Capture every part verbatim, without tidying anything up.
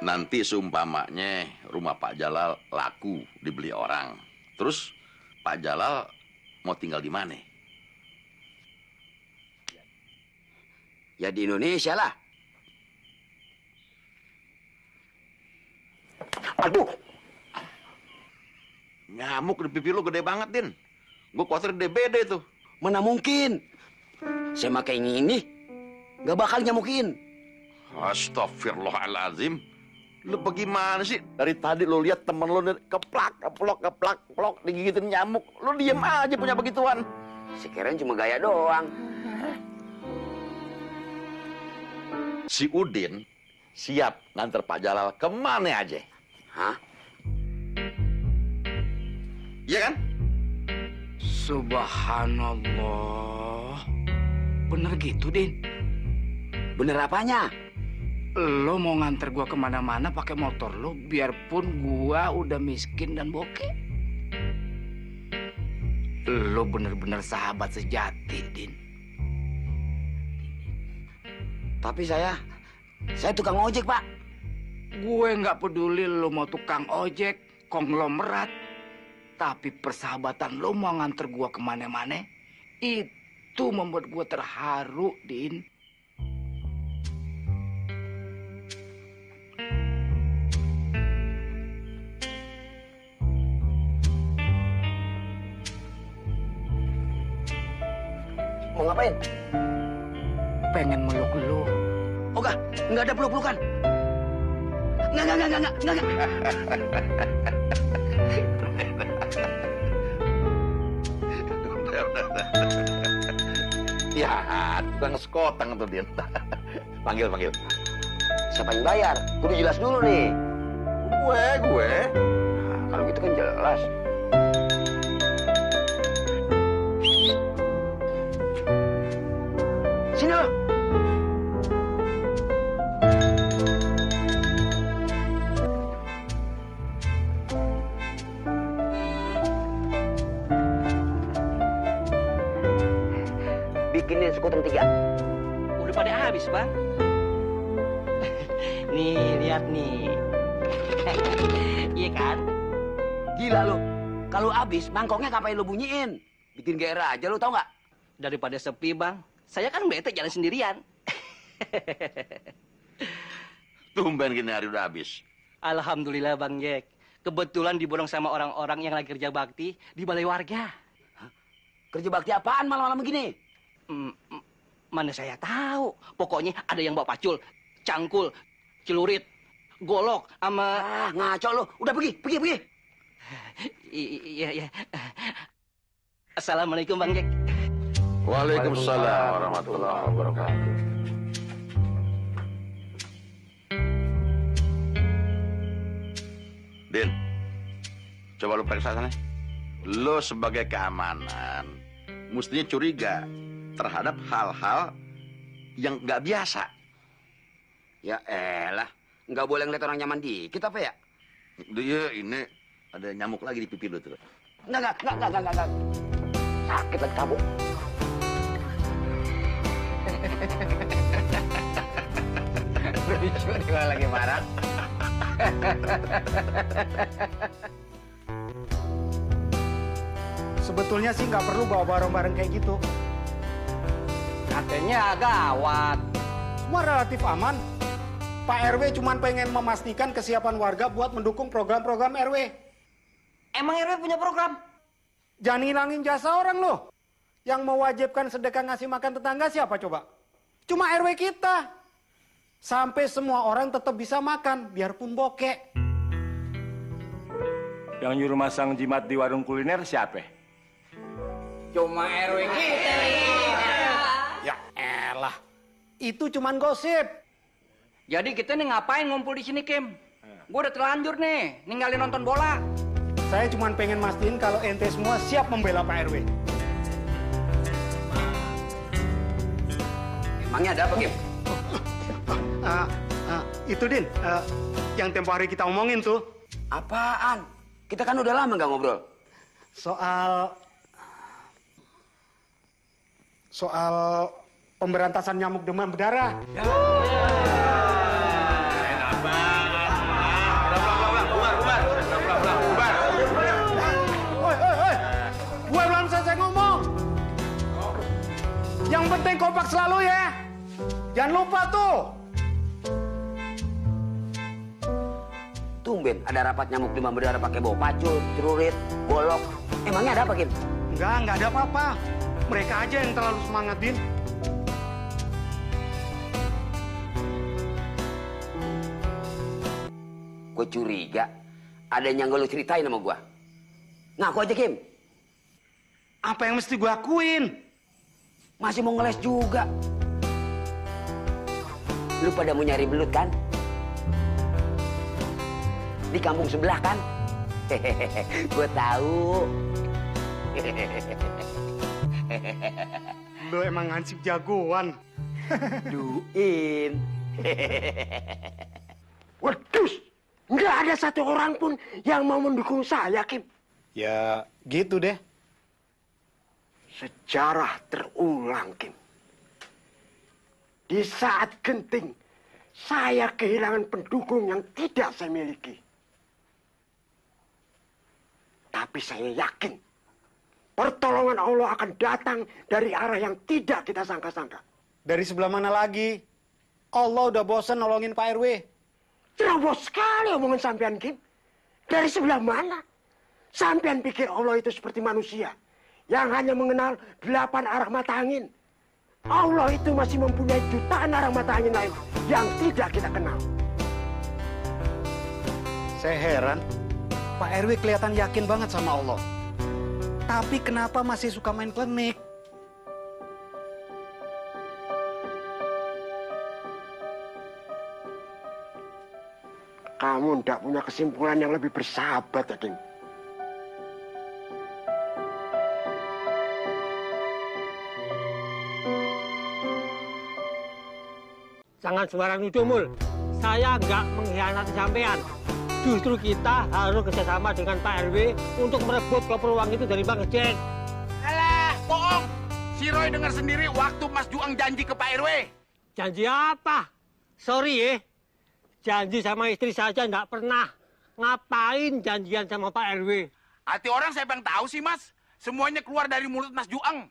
Nanti seumpamanya rumah Pak Jalal laku dibeli orang. Terus Pak Jalal mau tinggal di mana? Ya di Indonesia lah. Aduh. Nyamuk di pipi lu gede banget, Din. Gue khawatir D B D tuh. Mana mungkin. Saya pakai ini, gak bakal nyamukin. Astaghfirullahaladzim. Lu bagaimana sih? Dari tadi lu lihat temen lu keplak, keplok, keplak, keplok, digigitin nyamuk. Lu diem aja punya begituan. Sekiranya cuma gaya doang. Si Udin siap nganter Pak Jalal kemana aja. Hah? Iya kan? Subhanallah. Bener gitu, Din? Bener apanya? Lo mau nganter gua kemana-mana pakai motor lo, biarpun gua udah miskin dan bokeh. Lo bener-bener sahabat sejati, Din. Tapi saya, saya tukang ojek, Pak. Gue nggak peduli lo mau tukang ojek, konglomerat. Tapi persahabatan lo mau nganter gua kemana-mana, itu membuat gua terharu, Din. Mau ngapain? Pengen meluk lu. Oh gak, gak ada peluk-pelukan. Gak, gak, gak, gak, gak, gak, gak. Udah, udah, udah. Ya, tukang sekotang tuh dia. Panggil, panggil. Siapa yang bayar? Kudu jelas dulu nih. Gue, gue. Nah, kalau gitu kan jelas. Sini lo. Bikinin sekoteng tiga. Udah pada habis, Bang. Nih, lihat nih. Iya kan? Gila lo. Kalau habis, mangkoknya ngapain lo bunyiin? Bikin gairah aja lo, tau nggak? Daripada sepi, Bang. Saya kan bete jalan sendirian. Tumben gini hari udah habis. Alhamdulillah, Bang Jack. Kebetulan diborong sama orang-orang yang lagi kerja bakti di balai warga. Hah? Kerja bakti apaan malam-malam begini? Hmm, mana saya tahu. Pokoknya ada yang bawa pacul, cangkul, celurit, golok, sama... Ah, ngaco lo. Udah pergi, pergi, pergi. Iya, iya. Assalamualaikum, Bang Jack. Waalaikumsalam warahmatullahi wabarakatuh. Din, coba lu periksa sana. Lu sebagai keamanan mestinya curiga terhadap hal-hal yang nggak biasa. Ya elah, nggak boleh ngeliat orang nyaman dikit apa ya? Dia ini ada nyamuk lagi di pipi lu tuh. Nggak, nggak, nggak, nggak, nggak. Sakit lagi kamu. Lucu nih kalau lagi marah. Sebetulnya sih nggak perlu bawa barang-barang kayak gitu. Katanya gawat. Semua relatif aman. Pak R W cuma pengen memastikan kesiapan warga buat mendukung program-program R W. Emang R W punya program? Jangan ngilangin jasa orang loh. Yang mewajibkan sedekah ngasih makan tetangga siapa coba? Cuma R W kita. Sampai semua orang tetap bisa makan, biarpun bokek. Yang nyuruh masang jimat di warung kuliner siapa? Cuma R W kita. Ya elah, itu cuman gosip. Jadi kita nih ngapain ngumpul di sini, Kim? Gue udah terlanjur nih, ninggalin nonton bola. Saya cuma pengen mastiin kalau ente semua siap membela Pak R W. Emangnya ada apa, Kim? Uh, uh, itu, Din, uh, yang tempo hari kita omongin tuh. Apaan? Kita kan udah lama nggak ngobrol. Soal... Soal pemberantasan nyamuk demam berdarah. Ya. Ya. Keren abang. coba tuh. Tumben ada rapat nyamuk di Mambedara pakai bawa pacul, celurit, golok. Emangnya ada apa, Kim? Enggak, enggak ada apa-apa. Mereka aja yang terlalu semangat, Din. Gue curiga ada yang gak lu ceritain sama gue. Ngaku aja, Kim. Apa yang mesti gue lakuin? Masih mau ngeles juga. Lu pada mau nyari belut, kan? Di kampung sebelah, kan? Hehehe, gue tahu. Lo emang hansip jagoan. Duin. Waduh, nggak ada satu orang pun yang mau mendukung saya, Kim. Ya, gitu deh. Sejarah terulang, Kim. Di saat genting, saya kehilangan pendukung yang tidak saya miliki. Tapi saya yakin, pertolongan Allah akan datang dari arah yang tidak kita sangka-sangka. Dari sebelah mana lagi? Allah udah bosan nolongin Pak R W. Terobos sekali omongan sampean, Kim. Dari sebelah mana? Sampean pikir Allah itu seperti manusia yang hanya mengenal delapan arah mata angin. Allah itu masih mempunyai jutaan arah mata angin lain yang tidak kita kenal. Saya heran. Pak R W kelihatan yakin banget sama Allah. Tapi kenapa masih suka main klinik? Kamu ndak punya kesimpulan yang lebih bersahabat, ya, Kim? Jangan sembarang nuduh, Mul. Saya nggak mengkhianati sampean. Justru kita harus kerjasama dengan Pak R W untuk merebut peluang itu dari Bang Cek. Alah, bohong. Si Roy dengar sendiri waktu Mas Juang janji ke Pak R W. Janji apa? Sorry ya. Janji sama istri saja nggak pernah. Ngapain janjian sama Pak R W? Hati orang saya bang tahu sih, Mas. Semuanya keluar dari mulut Mas Juang.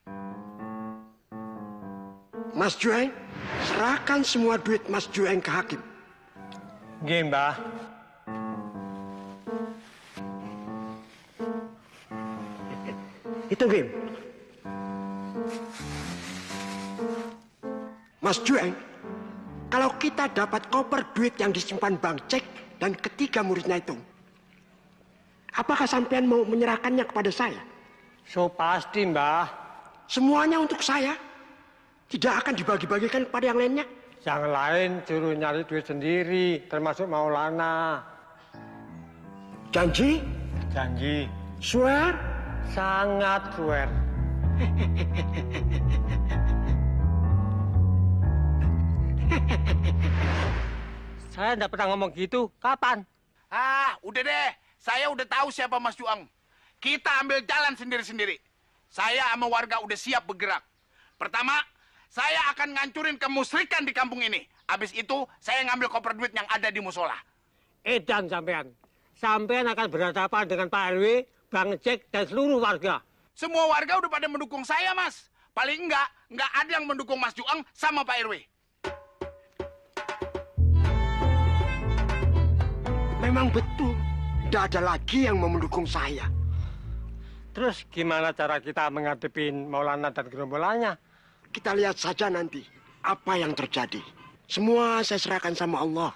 Mas Juang, serahkan semua duit Mas Juang ke hakim. Gini, Mbak. Itu game. Mas Juang, kalau kita dapat koper duit yang disimpan Bang Cek dan ketiga muridnya itu, apakah sampean mau menyerahkannya kepada saya? So pasti, Mbah. Semuanya untuk saya. Tidak akan dibagi-bagikan kepada yang lainnya. Yang lain suruh nyari duit sendiri, termasuk Maulana. Janji? Janji. Swear? Sangat swear. Saya tidak pernah ngomong gitu. Kapan? Ah, udah deh. Saya udah tahu siapa Mas Juang. Kita ambil jalan sendiri-sendiri. Saya sama warga udah siap bergerak. Pertama, saya akan ngancurin kemusyrikan di kampung ini. Habis itu, saya ngambil koper duit yang ada di musola. Edan sampean. Sampean akan berhadapan dengan Pak R W, Bang Cek, dan seluruh warga. Semua warga udah pada mendukung saya, Mas. Paling enggak, enggak ada yang mendukung Mas Juang sama Pak R W. Memang betul, enggak ada lagi yang mau mendukung saya. Terus gimana cara kita menghadapi Maulana dan gerombolannya? Kita lihat saja nanti apa yang terjadi. Semua saya serahkan sama Allah.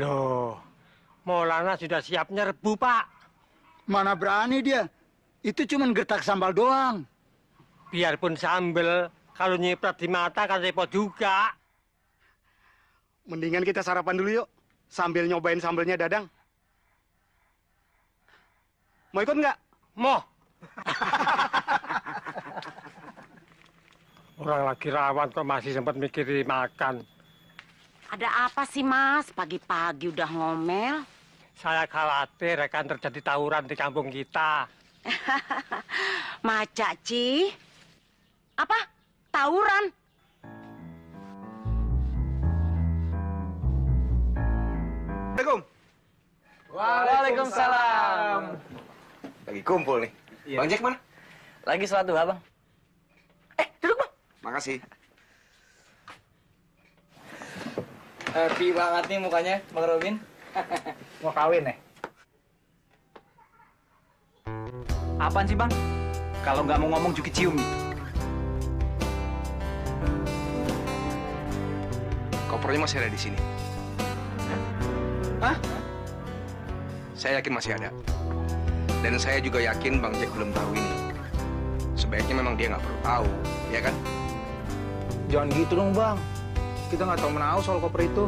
Loh, Maulana sudah siap nyerbu, Pak. Mana berani dia? Itu cuma gertak sambal doang. Biarpun sambal, kalau nyiprat di mata kan repot juga. Mendingan kita sarapan dulu yuk, sambil nyobain sambalnya Dadang. Mau ikut nggak? Mau. Orang lagi rawan kok masih sempat mikirin makan. Ada apa sih, Mas? Pagi-pagi udah ngomel. Saya khawatir akan terjadi tawuran di kampung kita. Macak, Ci. Apa? Tawuran? Assalamualaikum. Waalaikumsalam. Lagi kumpul nih. Iya. Bang Jack mana? Lagi sholat duha, Bang. Eh, duduk, Bang. Makasih. Happy banget nih mukanya, Bang Robin. Mau kawin nih? Eh? Apaan sih, Bang? Kalau nggak mau ngomong, Juki cium gitu. Kopernya masih ada di sini. Hah? Saya yakin masih ada. Dan saya juga yakin Bang Jack belum tahu ini. Sebaiknya memang dia nggak perlu tahu, ya kan? Jangan gitu dong, Bang. Kita nggak tahu menahu soal koper itu.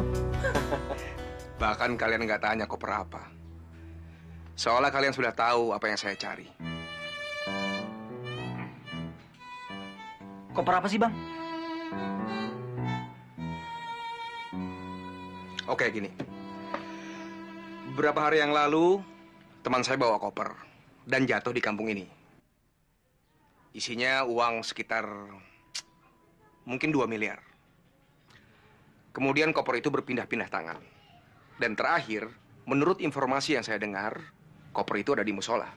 Bahkan kalian nggak tanya koper apa. Seolah kalian sudah tahu apa yang saya cari. Hmm. Koper apa sih, Bang? Oke, gini. Beberapa hari yang lalu, teman saya bawa koper dan jatuh di kampung ini. Isinya uang sekitar mungkin dua miliar. Kemudian koper itu berpindah-pindah tangan. Dan terakhir, menurut informasi yang saya dengar, koper itu ada di musola.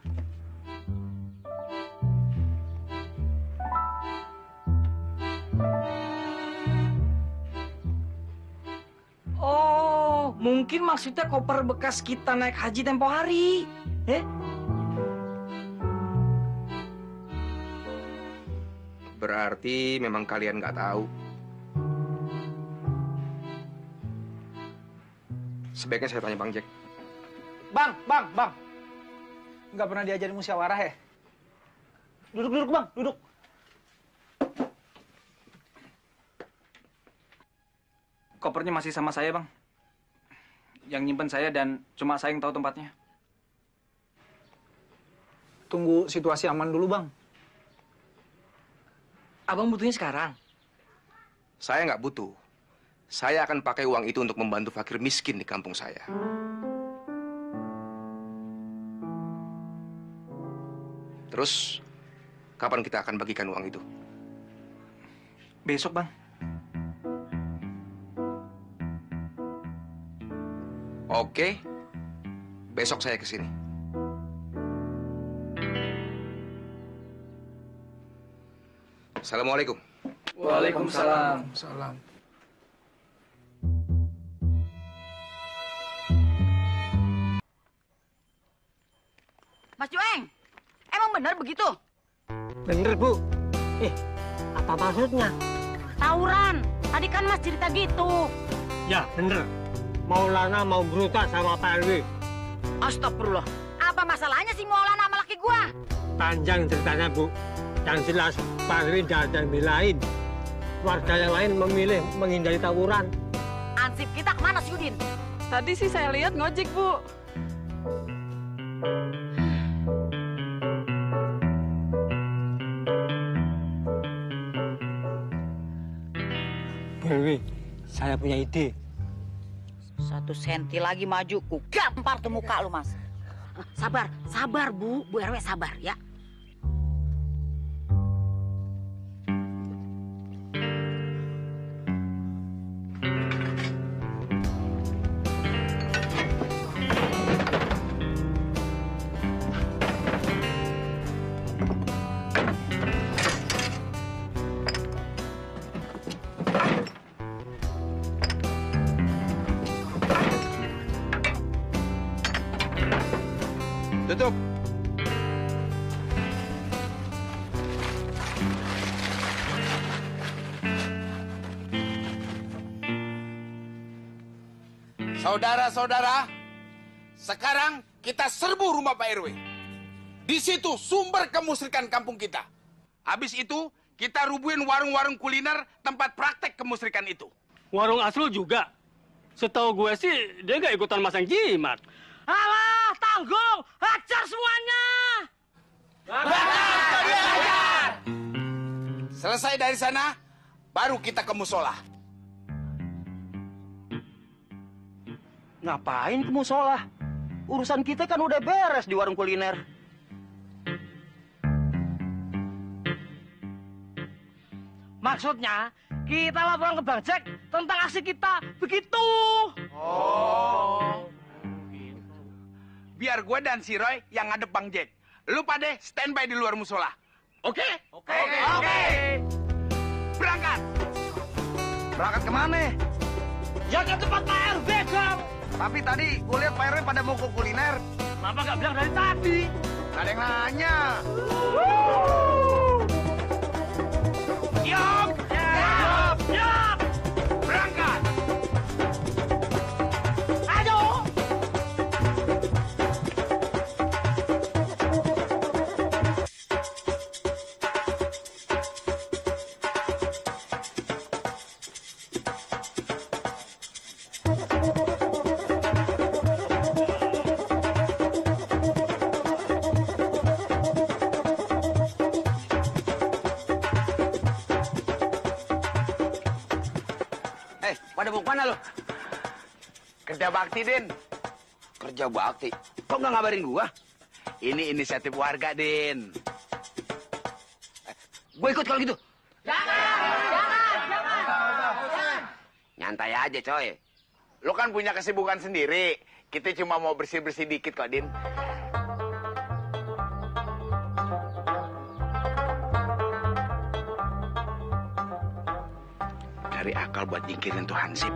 Oh, mungkin maksudnya koper bekas kita naik haji tempo hari. Eh? Berarti memang kalian nggak tahu. Sebaiknya saya tanya Bang Jack. Bang, bang, bang. Nggak pernah diajarin musyawarah ya? Duduk, duduk, Bang, duduk. Kopernya masih sama saya, Bang. Yang nyimpen saya dan cuma saya yang tahu tempatnya. Tunggu situasi aman dulu, Bang. Abang butuhnya sekarang? Saya nggak butuh. Saya akan pakai uang itu untuk membantu fakir miskin di kampung saya. Terus, kapan kita akan bagikan uang itu? Besok, Bang. Oke, besok saya ke sini. Assalamualaikum. Waalaikumsalam. Salam. Mas Juang, emang benar begitu? Bener, Bu. Eh, apa maksudnya? Tawuran. Tadi kan Mas cerita gitu. Ya, bener. Maulana mau berutak sama Pak Erwin. Astagfirullah. Apa masalahnya sih Maulana sama laki gua? Panjang ceritanya, Bu. Yang jelas, Pak Erwin dan yang lain. Warga yang lain memilih menghindari tawuran. Ansip kita kemana, Syudin? Tadi sih saya lihat ngojek, Bu. Dewi, saya punya ide. Satu senti lagi maju, ku gampar tuh muka lu, Mas. Sabar, sabar, Bu. Bu R W sabar, ya. Saudara-saudara, sekarang kita serbu rumah Pak R W. Di situ sumber kemusyrikan kampung kita. Habis itu, kita rubuhin warung-warung kuliner tempat praktek kemusyrikan itu. Warung Asrul juga. Setahu gue sih, dia nggak ikutan masang jimat. Alah, tanggung! Hajar semuanya! Hajar! Hajar! Selesai dari sana, baru kita ke musola. Ngapain ke musola? Urusan kita kan udah beres di warung kuliner. Maksudnya, kita laporan ke Bang Cek tentang aksi kita begitu. Oh. Biar gue dan si Roy yang ngadep Bang Jack. Lu pada standby di luar musola. Oke? Oke. Oke. Berangkat. Berangkat kemana? Ya ke tempat Pak R W, Bang. Tapi tadi gue lihat Pak R W pada mau ke kuliner. Kenapa nggak bilang dari tadi? Nggak ada yang nanya. Siap, siap, siap. Berangkat. Ayo. Kerja bakti, Din. Kerja bakti? Kok nggak ngabarin gua? Ini inisiatif warga, Din. Eh, gua ikut kalau gitu. Jangan! Jangan! Jangan! Jangan! Nyantai aja, coy. Lu kan punya kesibukan sendiri. Kita cuma mau bersih-bersih dikit kok, Din. Cari akal buat nyingkirin tuh Hansip.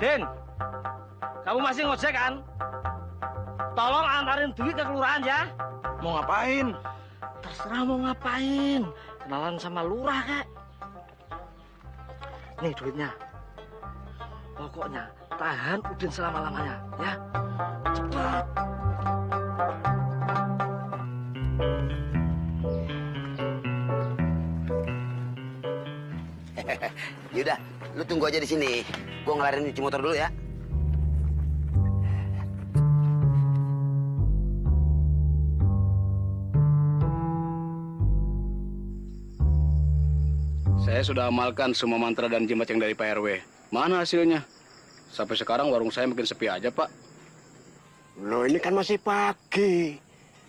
Din, kamu masih ngojek kan? Tolong antarin duit ke kelurahan ya. Mau ngapain? Terserah mau ngapain. Kenalan sama lurah kek. Nih duitnya. Pokoknya tahan Udin selama-lamanya ya. Cepat. Yaudah, lu tunggu aja di sini. Gue ngelarin cuci motor dulu ya. Saya sudah amalkan semua mantra dan jimat yang dari Pak R W. Mana hasilnya? Sampai sekarang warung saya makin sepi aja, Pak. Loh, ini kan masih pagi.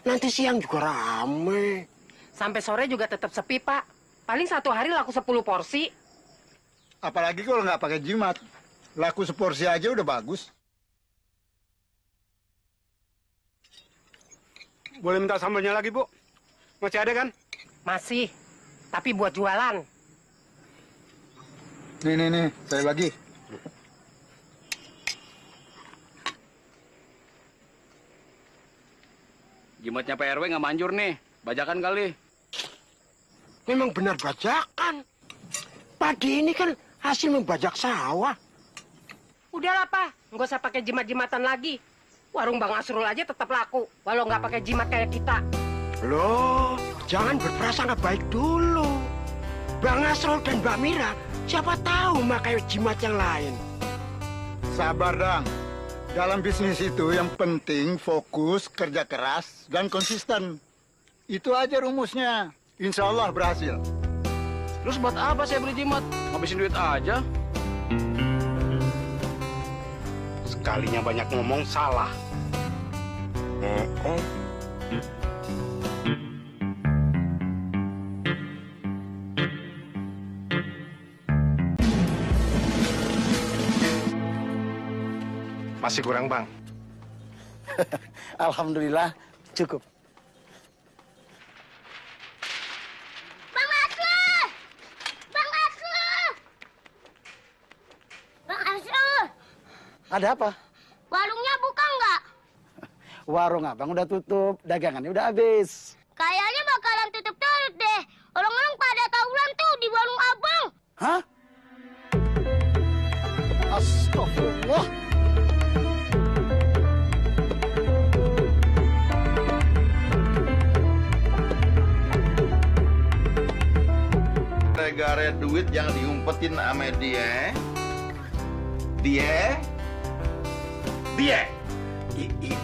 Nanti siang juga rame. Sampai sore juga tetap sepi, Pak. Paling satu hari laku sepuluh porsi. Apalagi kalau nggak pakai jimat. Laku seporsi aja udah bagus. Boleh minta sambalnya lagi, Bu? Masih ada kan? Masih, tapi buat jualan. Nih, nih, nih, saya bagi. Jimatnya Pak R W nggak manjur nih, bajakan kali. Memang benar bajakan. Padi ini kan hasil membajak sawah. Udahlah, Pak. Nggak usah pakai jimat-jimatan lagi. Warung Bang Asrul aja tetap laku, walau nggak pakai jimat kayak kita. Loh, jangan berprasangka baik dulu. Bang Asrul dan Mbak Mira, siapa tahu pakai jimat yang lain. Sabar, Dang. Dalam bisnis itu yang penting fokus, kerja keras, dan konsisten. Itu aja rumusnya. Insya Allah berhasil. Terus buat apa saya beli jimat? Ngabisin duit aja. Sekalinya banyak ngomong salah. Ngomong. Masih kurang, Bang. Alhamdulillah, cukup. Bang Asrul! Bang Asrul! Bang Asrul! Ada apa? Warungnya buka nggak? Warung abang udah tutup, dagangannya udah habis. Kayaknya bakalan tutup terus deh. Orang-orang pada tawuran tuh di warung abang. Hah? Astagfirullah. Gara-gara duit yang diumpetin sama dia. Dia Iya,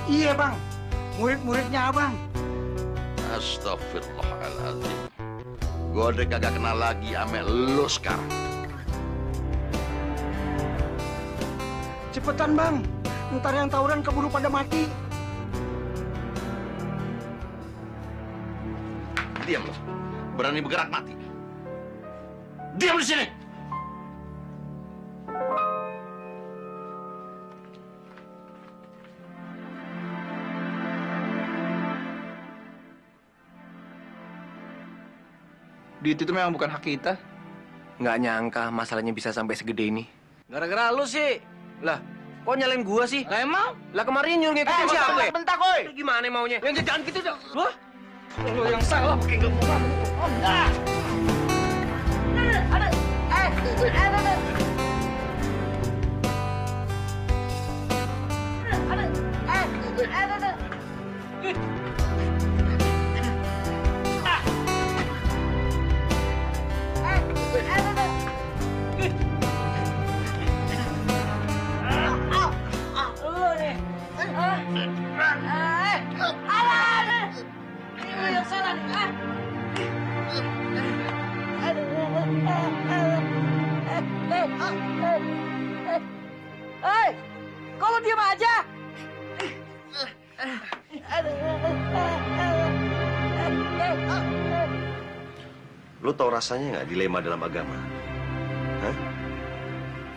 iya Bang, murid-muridnya Abang. Astaghfirullahaladzim. Gue udah kagak kenal lagi ame lu sekarang. Cepetan Bang, ntar yang tawuran keburu pada mati. Diam lo, berani bergerak mati. Diam di sini. Duit itu memang bukan hak kita. Nggak nyangka masalahnya bisa sampai segede ini. Gara-gara lu sih. Lah, kok nyalain gua sih? Lah emang? Lah kemarin nyuruh ngikutin eh, siapa? Bentar, bentar, koi. Lu gimana maunya? Yang jangan gitu dong. Wah, lu yang salah pakai gak pulang. Oh, enggak. Ada, eh, ada, ada. Ada, eh, ada, ada. Hei, kok lo diam aja? Lo tau rasanya nggak dilema dalam agama? Hah?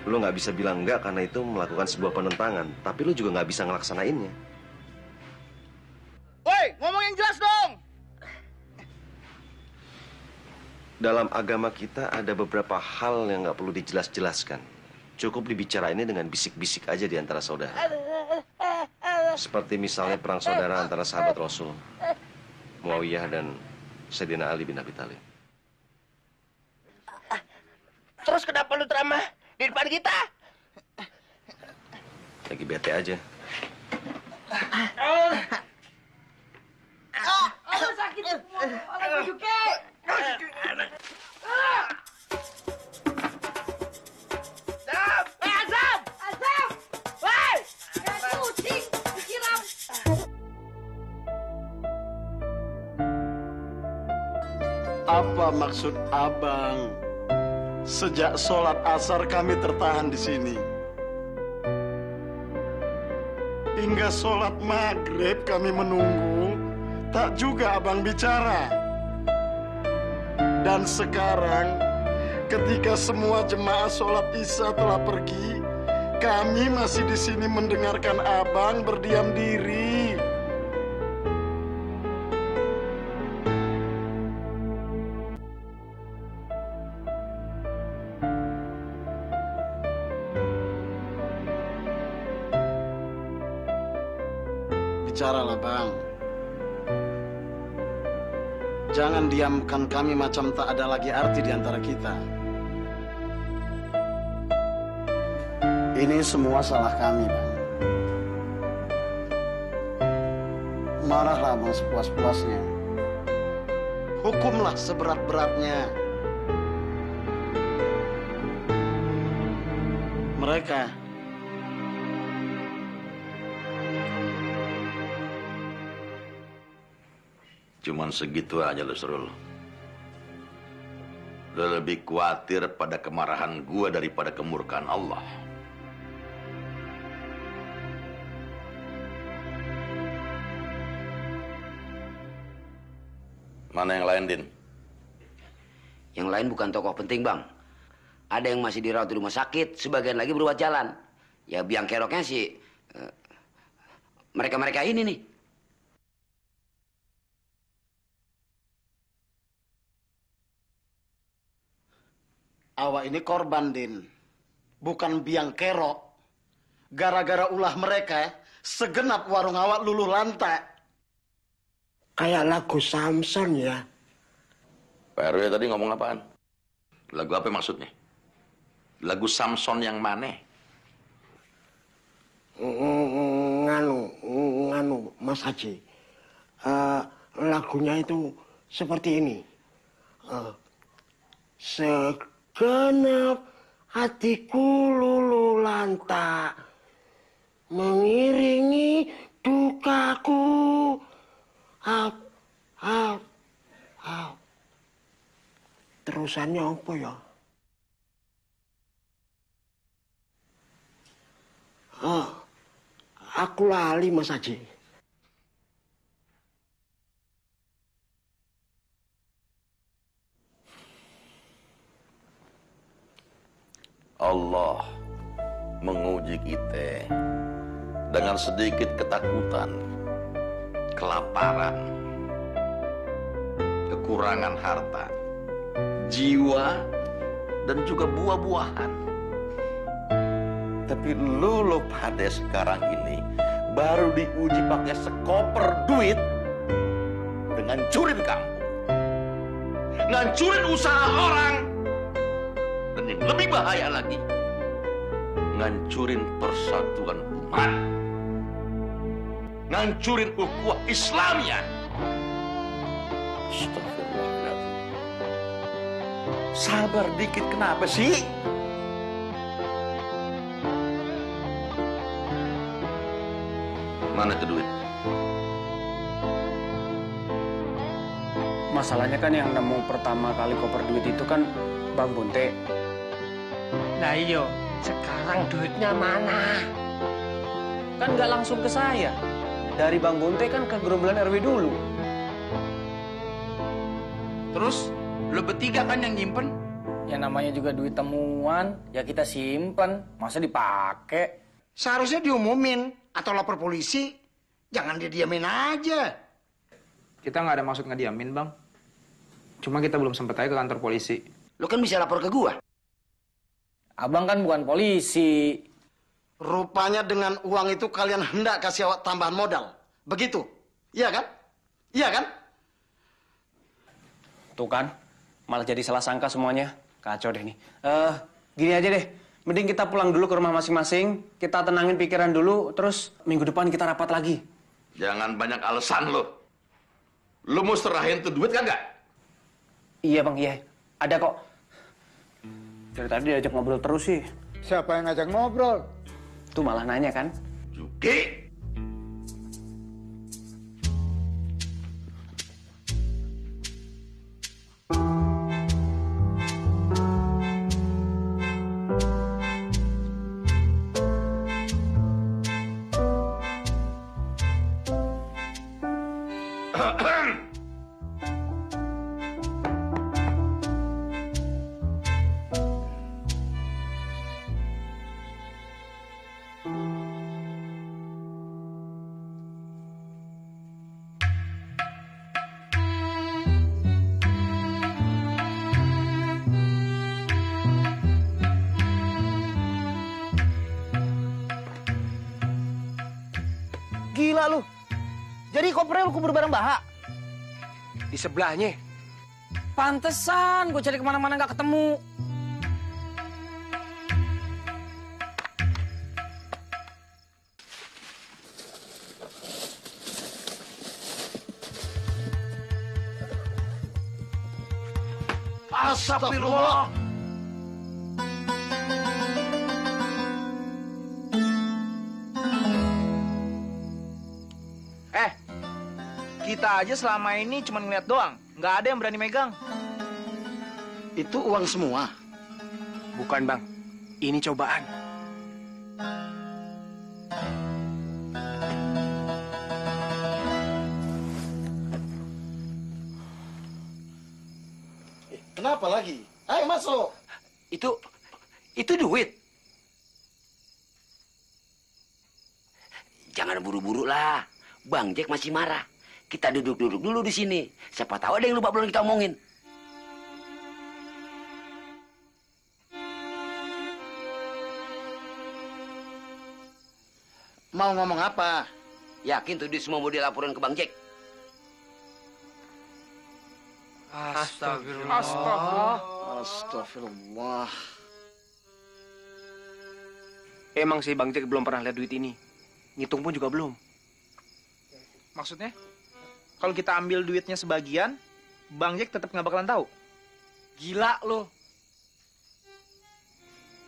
Lo nggak bisa bilang enggak karena itu melakukan sebuah penentangan, tapi lo juga nggak bisa ngelaksanainnya. Woi, ngomong yang jelas dong. Dalam agama kita ada beberapa hal yang nggak perlu dijelas-jelaskan. Cukup dibicarainnya dengan bisik-bisik aja di antara saudara. Seperti misalnya perang saudara antara sahabat Rasul, Muawiyah dan Sayyidina Ali bin Abi Thalib. Terus kenapa lu ceramah di depan kita? Lagi bete aja. Oh, oh, oh sakit semua. Oleh Juki. Azam! Azam! Azam! Woi! Jangan kucing! Siram! Apa maksud abang? Sejak sholat asar kami tertahan di sini. Hingga sholat maghrib kami menunggu. Tak juga abang bicara. Dan sekarang, ketika semua jemaah sholat isya telah pergi, kami masih di sini mendengarkan abang berdiam diri. Bicaralah, Bang. Jangan diamkan kami macam tak ada lagi arti di antara kita. Ini semua salah kami, Bang. Marahlah Bang sepuas-puasnya. Hukumlah seberat-beratnya. Mereka cuman segitu aja, Lusrul. Lu lebih khawatir pada kemarahan gua daripada kemurkaan Allah. Mana yang lain, Din? Yang lain bukan tokoh penting, Bang. Ada yang masih dirawat di rumah sakit, sebagian lagi berubah jalan. Ya biang keroknya sih mereka-mereka ini nih. Awak ini korban, Din. Bukan biang kerok. Gara-gara ulah mereka, segenap warung awak luluh lantak. Kayak lagu Samson ya. Pak R W tadi ngomong apaan? Lagu apa maksudnya? Lagu Samson yang mana? Nganu, nganu, Mas Haji. Uh, lagunya itu seperti ini. Uh, se Kenapa hatiku luluh lantak, mengiringi dukaku. Hap, hap, hap. Terusannya apa ya? Oh, aku lali, Mas Haji. Allah menguji kita dengan sedikit ketakutan, kelaparan, kekurangan harta, jiwa, dan juga buah-buahan. Tapi lu lo pada sekarang ini baru diuji pakai sekoper duit dengan curi kampung, ngancurin usaha orang, dan yang lebih bahaya lagi, ngancurin persatuan umat, ngancurin ukhuwah Islamnya. Astagfirullahaladzim. Sabar dikit, kenapa sih? Mana tuh duit? Masalahnya kan yang nemu pertama kali koper duit itu kan Bang Bunte. Nah iyo, sekarang duitnya mana? Kan nggak langsung ke saya. Dari Bang Bunte kan ke gerombolan R W dulu. Terus, lo bertiga kan yang nyimpen? Ya namanya juga duit temuan, ya kita simpen. Masa dipakai? Seharusnya diumumin. Atau lapor polisi, jangan didiamin aja. Kita nggak ada maksud ngediamin, Bang. Cuma kita belum sempat aja ke kantor polisi. Lo kan bisa lapor ke gua. Abang kan bukan polisi. Rupanya dengan uang itu kalian hendak kasih awak tambahan modal. Begitu, iya kan? Iya kan? Tuh kan, malah jadi salah sangka semuanya. Kacau deh nih. Uh, gini aja deh. Mending kita pulang dulu ke rumah masing-masing, kita tenangin pikiran dulu, terus minggu depan kita rapat lagi. Jangan banyak alasan lo. Lo mau serahin tuh duit kan nggak? Iya Bang, iya. Ada kok. Dari tadi diajak ngobrol terus sih. Siapa yang ngajak ngobrol? Tuh malah nanya kan. Juki! Lu. Jadi kopernya lu kubur barang Bahak. Di sebelahnya. Pantesan gue cari kemana-mana nggak ketemu. Astagfirullah. Kita aja selama ini cuma ngeliat doang, nggak ada yang berani megang. Itu uang semua? Bukan Bang, ini cobaan. Kenapa lagi? Ayo masuk. Itu, itu duit. Jangan buru-buru lah, Bang Jack masih marah. Kita duduk-duduk dulu di sini. Siapa tahu ada yang lupa belum kita omongin. Mau ngomong apa? Yakin tuh dia semua mau dilaporin ke Bang Jack? Astagfirullah. Astagfirullah. Astagfirullah. Emang sih Bang Jack belum pernah lihat duit ini. Ngitung pun juga belum. Maksudnya? Kalau kita ambil duitnya sebagian, Bang Jack tetap nggak bakalan tahu. Gila lo.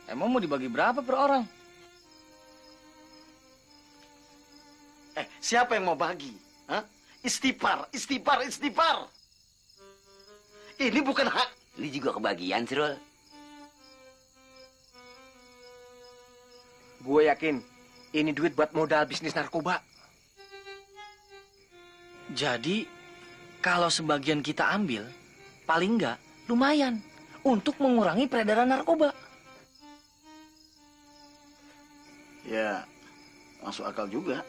Emang mau dibagi berapa per orang? Eh, siapa yang mau bagi? Hah? Istighfar, istighfar, istighfar. Ini bukan hak. Ini juga kebagian, Sirul. Gue yakin, ini duit buat modal bisnis narkoba. Jadi, kalau sebagian kita ambil, paling nggak lumayan untuk mengurangi peredaran narkoba. Ya, masuk akal juga.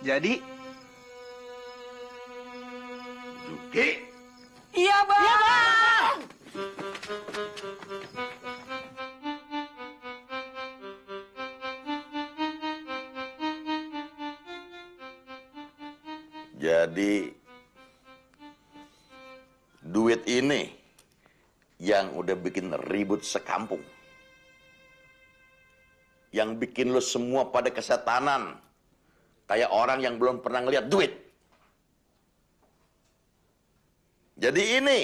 Jadi... Juki! Iya, Bang! Iya, Bang! Jadi duit ini yang udah bikin ribut sekampung, yang bikin lo semua pada kesetanan kayak orang yang belum pernah ngeliat duit. Jadi ini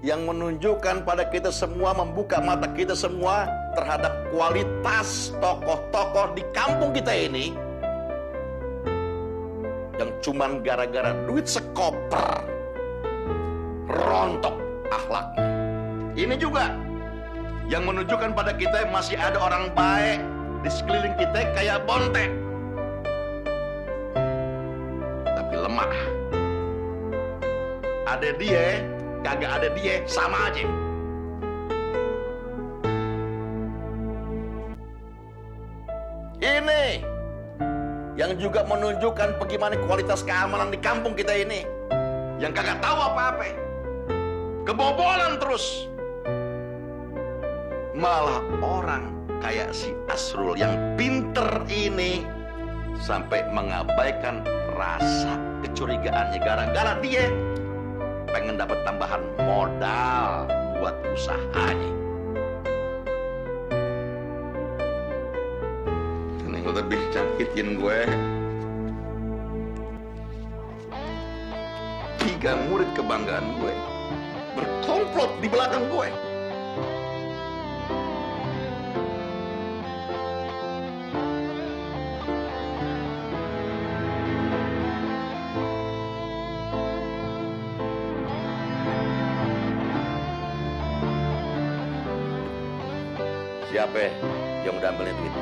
yang menunjukkan pada kita semua, membuka mata kita semua terhadap kualitas tokoh-tokoh di kampung kita ini, yang cuman gara-gara duit sekoper rontok akhlaknya. Ini juga yang menunjukkan pada kita masih ada orang baik di sekeliling kita kayak Bonte, tapi lemah. Ada dia, kagak ada dia, sama aja. Ini yang juga menunjukkan bagaimana kualitas keamanan di kampung kita ini, yang kagak tahu apa-apa, kebobolan terus. Malah orang kayak si Asrul yang pinter ini sampai mengabaikan rasa kecurigaannya gara-gara dia pengen dapat tambahan modal buat usahanya. Ini lebih cakitin gue. Tiga murid kebanggaan gue berkomplot di belakang gue. Siapa yang udah ambilin duit?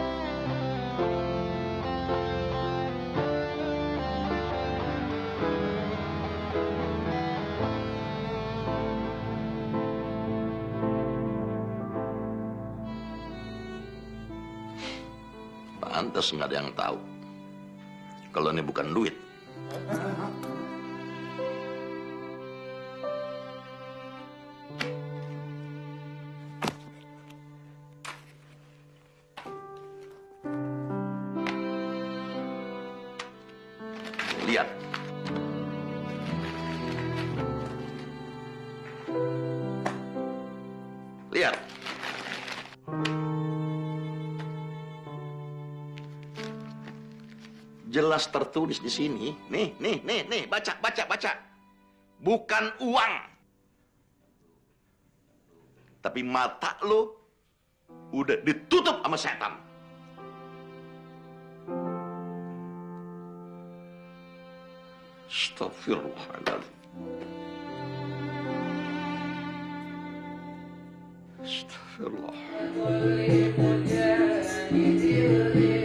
Pantes nggak ada yang tahu kalau ini bukan duit. Lihat. Lihat. Jelas tertulis di sini. Nih, nih, nih, nih, baca, baca, baca. Bukan uang. Tapi mata lo udah ditutup sama setan. Astaghfirullahaladzim. Astaghfirullahaladzim.